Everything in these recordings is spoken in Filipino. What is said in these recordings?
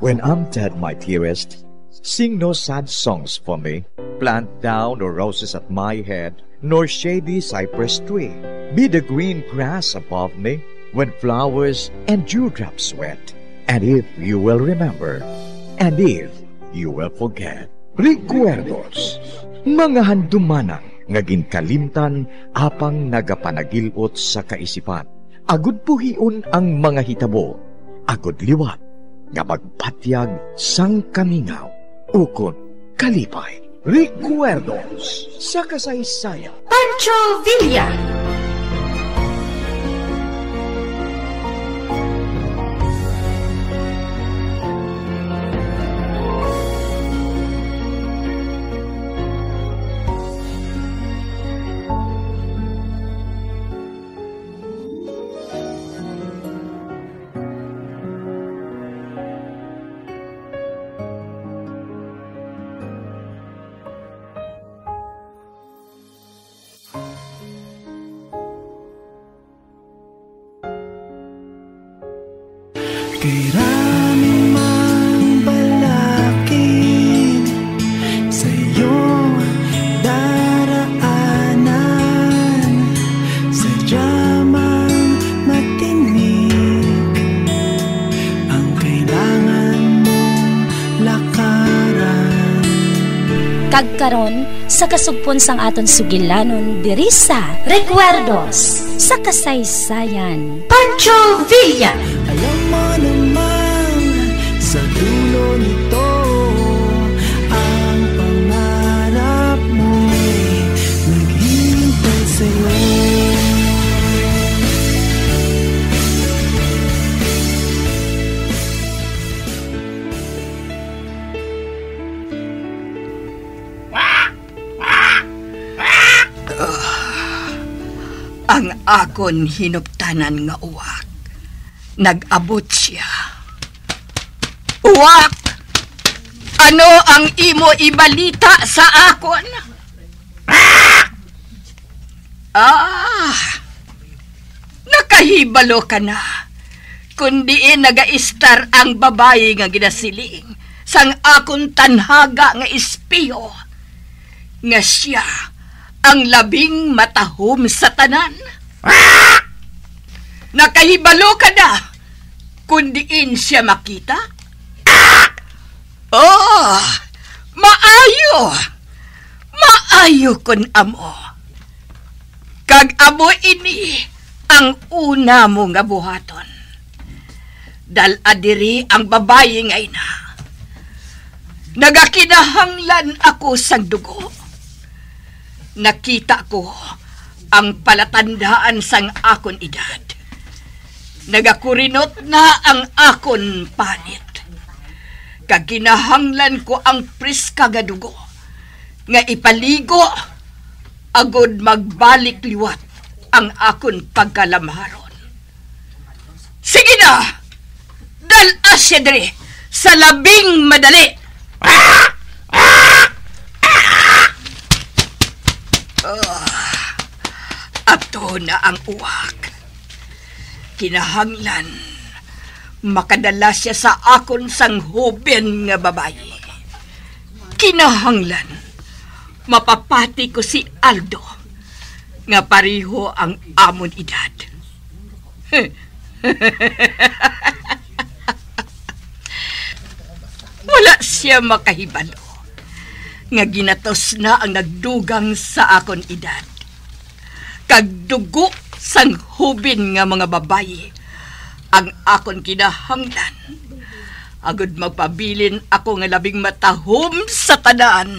When I'm dead, my dearest, sing no sad songs for me. Plant down no roses at my head, nor shady cypress tree. Be the green grass above me, when flowers and dewdrops sweat. And if you will remember, and if you will forget. Recuerdos, mga handumanang nga ginkalimtan apang nagapanagilot sa kaisipan. Agud puhiun ang mga hitabo, agud liwat nga magpatyag sang kamingaw ukon kalipay. Recuerdos sa kasaysayan. Pancho Villa. Kagkaron sa kasugpon sang aton sugilanon diri sa Recuerdos sa kasaysayan. Pancho Villa. Ayaw mo naman sa dulo nito ang pangarap mo naghintay sa'yo. Ang akon hinuptanan nga uwak, nag-abot siya. Uwak! Ano ang imo ibalita sa akon? Nakahibalo ka na. Kundiin naga-istar ang babae nga ginasiling sang akon tanhaga nga espiyo. Nga siya ang labing matahom sa tanan. Nakahibalo ka na, kundiin siya makita. Oh, maayo! Maayo kun amo. Kag-amo ini ang una mo nga buhaton. Dal-adiri ang babae nga ina. Nagakinahanglan ako sa dugo. Nakita ko ang palatandaan sang akon edad. Nagakurinot na ang akon panit. Kaginahanglan ko ang priska nga dugo nga ipaligo agod magbalik liwat ang akon pagkalamharon. Sige na! Dal-a siya diri sa labing madali! Apto na ang uwak. Kinahanglan makadala siya sa akon sang huben nga babayi. Kinahanglan mapapati ko si Aldo nga pariho ang amon edad. Wala siya makahibalo nga ginatos na ang nagdugang sa akon edad. Kagdugo sang hubin nga mga babayi ang akon kinahanglan. Agud magpabilin ako nga labing matahom sa tanan.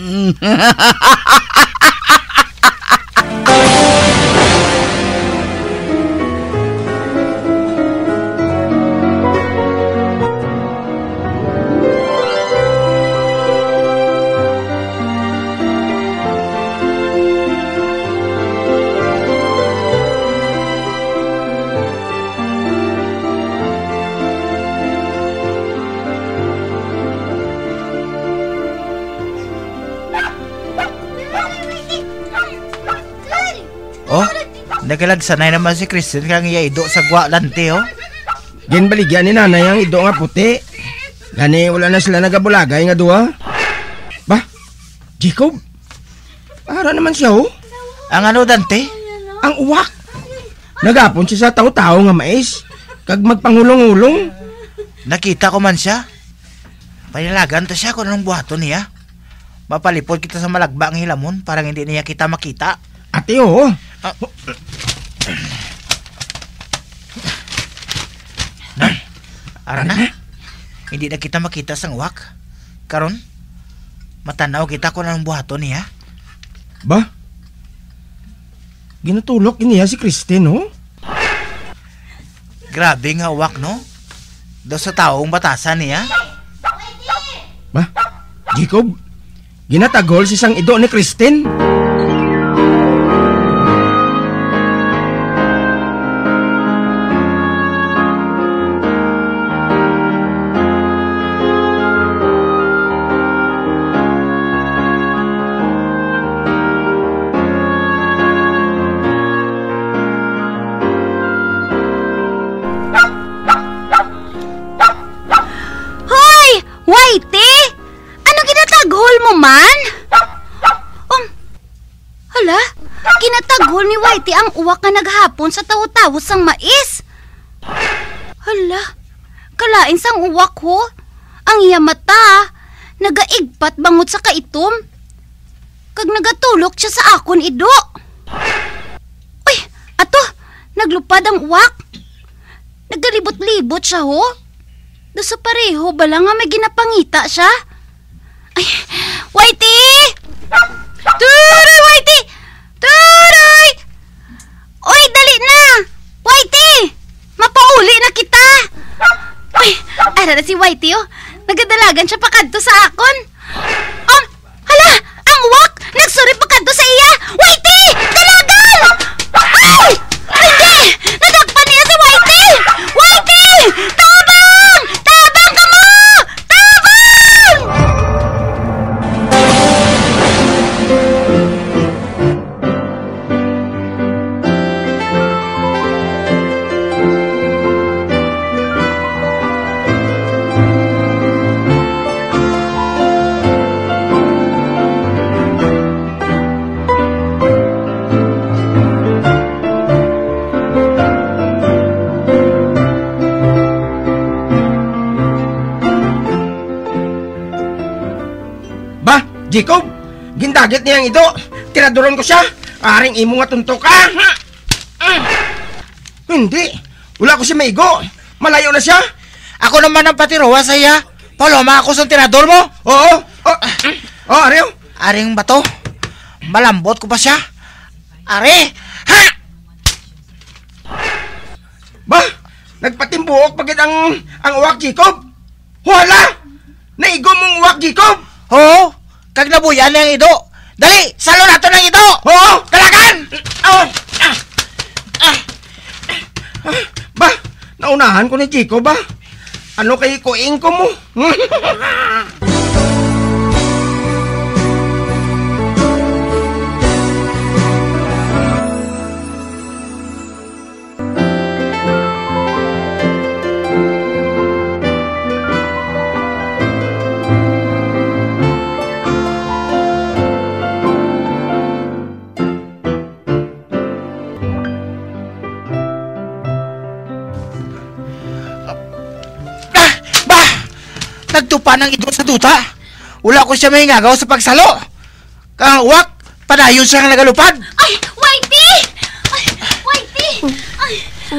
Nagalag sanay naman si Kristen kaya ido sa guwa lante, oh. Yan baligyan ni nanay ang ido nga puti. Gani, wala na sila nagabulagay nga duwa. Ba? Jacob? Para naman siya, oh. Ang ano, Dante? Ang uwak. Nagapon siya sa tao-tao nga mais. Kag magpangulong-ulong. Nakita ko man siya. Panilagan to siya kung anong buhato niya. Mapalipod kita sa malagba ang hilamon. Parang hindi niya kita makita. Ate, oo. Arana, hindi na kita makita sang uwak. Karon, matanaw kita kung anong buhato niya. Ba? Ginatulok niya si Christine, no? Grabe nga uwak, no? Daw sa taong batasan niya. Ba? Jacob, ginatagol si sang ido ni Christine? Kinatagol ni Whitey ang uwak na naghapon sa tawo-tawo sang mais. Hala, kalain sang uwak ho. Ang iya mata, nagaigpat bangot sa kaitom. Kag nagatulok siya sa akon ido. Uy, ato, naglupad ang uwak. Nagalibot-libot siya ho. Do sa pareho bala nga may ginapangita siya. Ay, Whitey! Tuloy, Whitey! Turoy! Uy, dali na! Whitey! Mapauli na kita! Uy, ara na si Whitey, oh. Nagadalagan siya pakadto sa akon. Hala! Ang uwak! Nagsuri pakadto sa iya! Whitey! Dalagan! Ay! Hindi! Nagakpan niya si Whitey! Whitey! Tabang! Tabang ka mo! Tabang! Jacob, gindaget niya ang ito. Tiraduron ko siya. Aring imo nga tuntok ka. Hindi. Wala ko si Maigo. Malayo na siya. Ako naman ang patirowa sa iya. Paloma ako sa tirador mo. Oo. Ariyo. Aring bato. Malambot ko pa siya. Ari. Ha! Ba? Nagpatimbuok pagit ang uwak, Jacob? Wala! Naigo mong uwak, Jacob? Oo. Kag nabuyan na yung ido. Dali! Salo na ito ng ido! Oo! Talagan! Ba? Naunahan ko ni Chico ba? Ano kay kuing ko mo? Nagtupan ang idol sa duta. Wala ko siya may ngagaw sa pagsalo. Kang uwak, padayon siya ang nagalupad. Ay, Whitey! Ay, Whitey!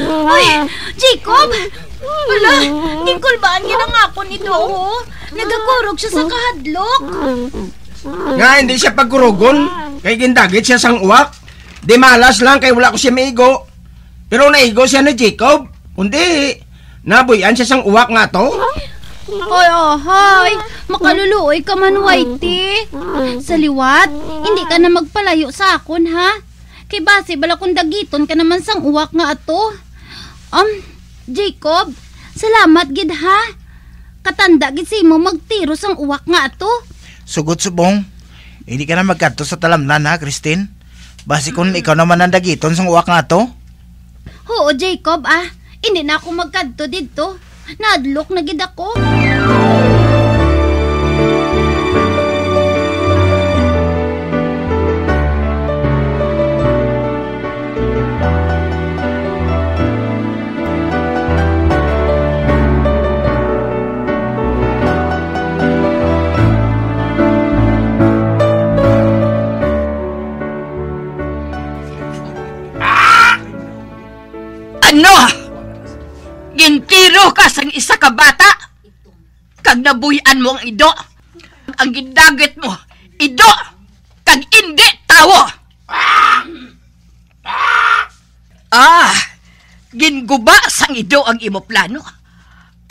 Ay, Jacob! Wala, tingkulbaan niya ng hapon ito, oh. Nagakurog siya sa kahadlok. Nga, hindi siya pagkurogon. Kay gindagit siya sang uwak. Di malas lang kay wala ko siya may igo. Pero naigo siya na Jacob. Kundi, nabuyan siya sang uwak nga to. Hoy, ohoy! Makaluluoy ka man, Whitey. Sa liwat, hindi ka na magpalayo sa akon, ha? Kay base, bala kung dagiton ka naman sang uwak nga ato. Jacob, salamat gid, ha? Katanda gid si mo magtiro sang uwak nga ato. Sugod subong, hindi ka na magkanto sa talamnan, ha, Christine? Base kung ikaw naman ang dagiton sang uwak nga ato. Oo, Jacob, ah. Hindi na ako magkanto dito. Nadlok na gid ako. Isa ka bata, kag nabuyan mo ang ido, ang gidagit mo, ido, kag hindi tawo. Ah, ginguba sang ido ang imo plano,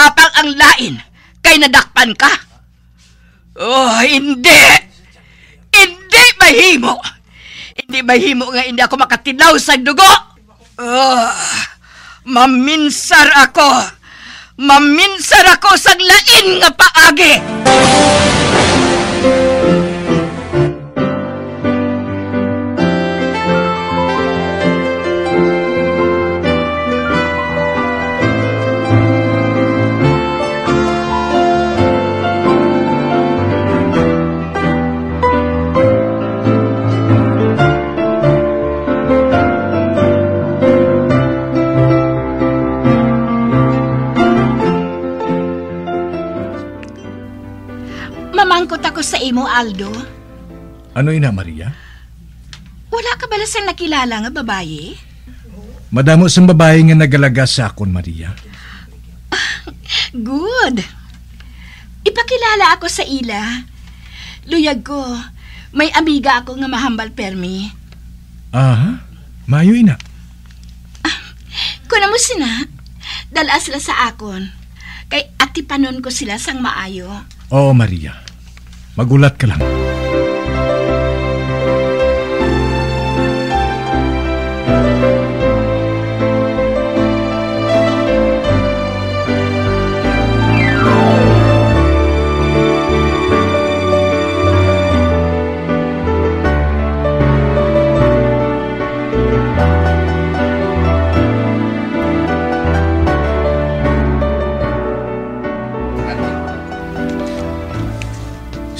apang ang lain, kay nadakpan ka. Oh, hindi, hindi mahimo nga hindi ako makatilaw sa dugo. Oh, maminsar ako sang lain nga paagi. Sa imo, Aldo. Ano ina, Maria? Wala ka bala sang nakilala nga babae? Madamo sang babae nga nagalaga sa akon, Maria. Good. Ipakilala ako sa ila. Luyag ko, may amiga ako nga mahambal permi. Aha, mayo ina. Kuna mo sina, dala sila sa akon. Kay atipanon ko sila sang maayo. Oo, Maria. Magulat ka lang.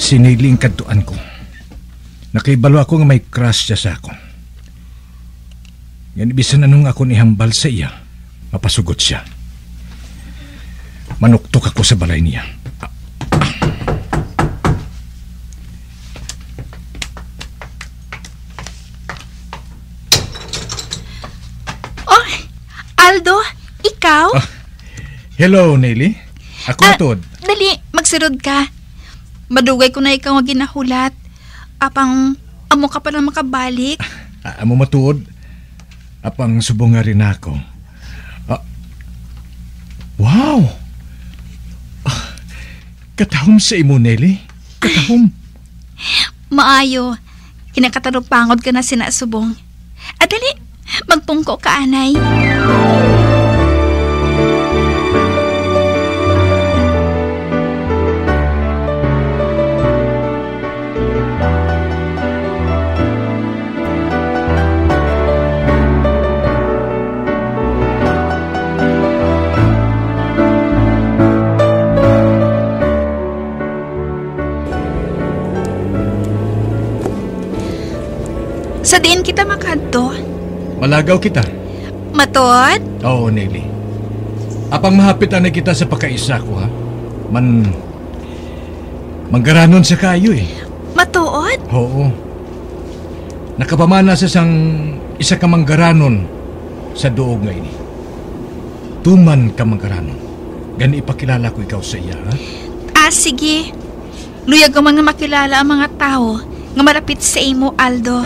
Siniling kadtuan ko. Nakibalo ako nga may crush siya sa ako. Yan ibisan anong ako nihambal sa iya, mapasugot siya. Manuktok ako sa balay niya. Oh, Aldo, ikaw? Ah, hello, Nelly. Ako na Todd. Dali, magsirod ka. Madugay ko na ikaw ang ginahulat. Apang, amo ka pa lang makabalik. Amo matuod. Apang subong nga rin ako. Wow! Katahom sa imo, Nelly. Katahom. Maayo. Kinakatarupangod ka na sinasubong. Adali, magpungko ka, anay. Sa diin kita makadto. Malagaw kita. Matod? Oo, Nelly. Apang mahapit na kita sa pakaisa ko, ha? Manggaranon sa kayo, eh. Matuod? Oo. Nakapamana sa sang isa ka manggaranon sa duog nga ini. Tuman ka manggaranon. Gani ipakilala ko ikaw sa iya, ha? Ah, sige. Luyag ang mga makilala ang mga tao nga malapit sa imo, Aldo.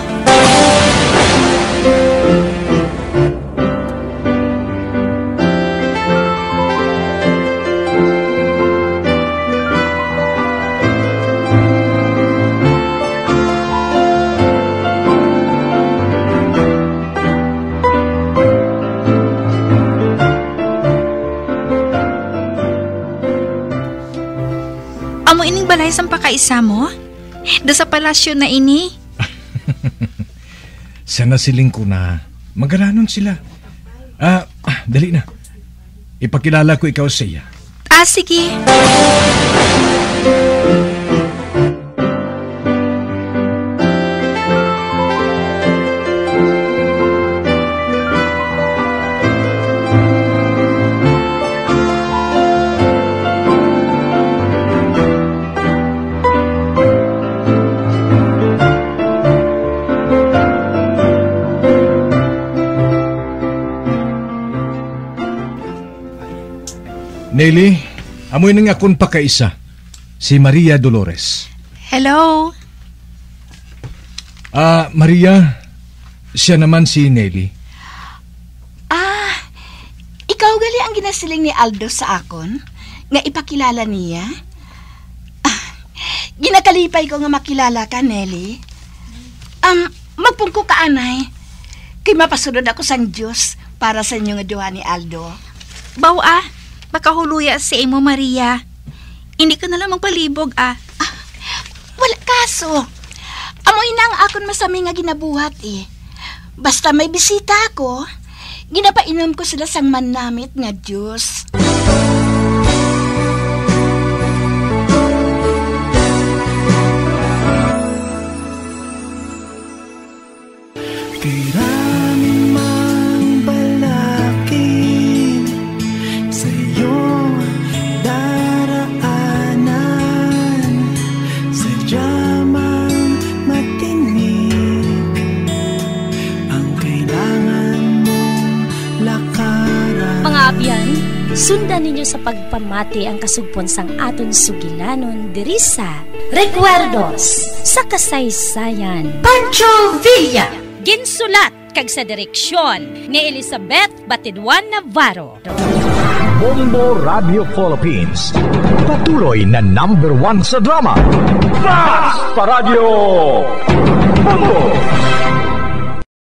Amo ining balay sang pakaisa mo? Da sa palasyo na ini. Sana siling ko na. Magaranon sila. Dali na. Ipakilala ko ikaw siya. Ah, sige. Nelly, amoy nang akong pakaisa, si Maria Dolores. Hello. Maria, siya naman si Nelly. Ah, ikaw gali ang ginasiling ni Aldo sa akon, nga ipakilala niya. Ah, ginakalipay ko nga makilala ka, Nelly. Magpungko ka, anay. Kay mapasunod ako sang Diyos para sa inyo nga duha ni Aldo. Bawa, makahuluya si Emo Maria. Hindi ka nalang magpalibog, ah. Wala kaso. Amoy na ang akon masami nga ginabuhat, eh. Basta may bisita ako, ginapainom ko sila sang manamit nga Diyos. Sundan ninyo sa pagpamati ang kasugpon sang aton sugilanon diri sa Recuerdos sa kasaysayan Pancho Villa, ginsulat kag sa direksyon ni Elizabeth Batiduan Navarro. Bombo Radyo Philippines, patuloy na number 1 sa drama. Para Radio Bombo.